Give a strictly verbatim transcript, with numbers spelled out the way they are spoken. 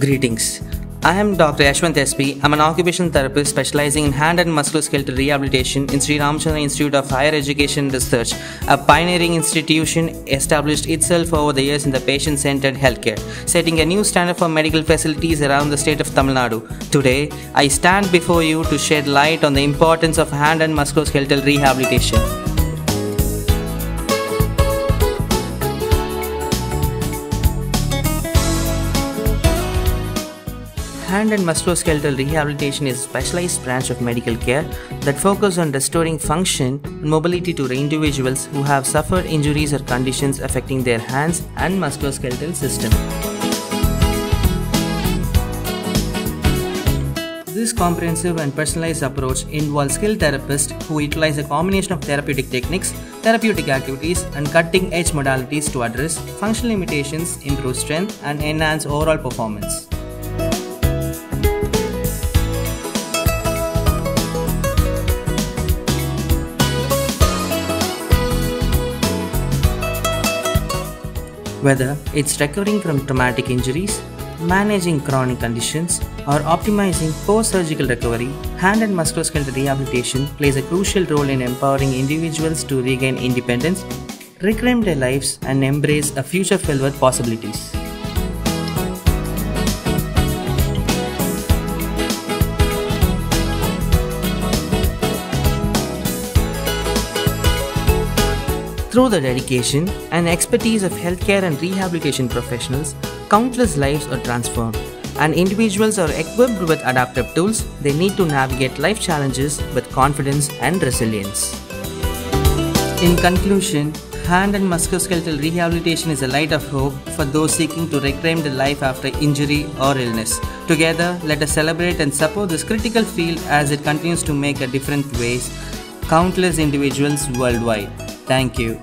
Greetings. I am Doctor Ashwant S P I am an occupational therapist specializing in hand and musculoskeletal rehabilitation in Sri Ramachandra Institute of Higher Education and Research, a pioneering institution established itself over the years in the patient-centered healthcare, setting a new standard for medical facilities around the state of Tamil Nadu. Today, I stand before you to shed light on the importance of hand and musculoskeletal rehabilitation. Hand and musculoskeletal rehabilitation is a specialized branch of medical care that focuses on restoring function and mobility to individuals who have suffered injuries or conditions affecting their hands and musculoskeletal system. This comprehensive and personalized approach involves skilled therapists who utilize a combination of therapeutic techniques, therapeutic activities, and cutting-edge modalities to address functional limitations, improve strength, and enhance overall performance. Whether it's recovering from traumatic injuries, managing chronic conditions, or optimizing post-surgical recovery, hand and musculoskeletal rehabilitation plays a crucial role in empowering individuals to regain independence, reclaim their lives, and embrace a future filled with possibilities. Through the dedication and expertise of healthcare and rehabilitation professionals, countless lives are transformed, and individuals are equipped with adaptive tools they need to navigate life challenges with confidence and resilience. In conclusion, hand and musculoskeletal rehabilitation is a light of hope for those seeking to reclaim their life after injury or illness. Together, let us celebrate and support this critical field as it continues to make a difference in countless individuals worldwide. Thank you.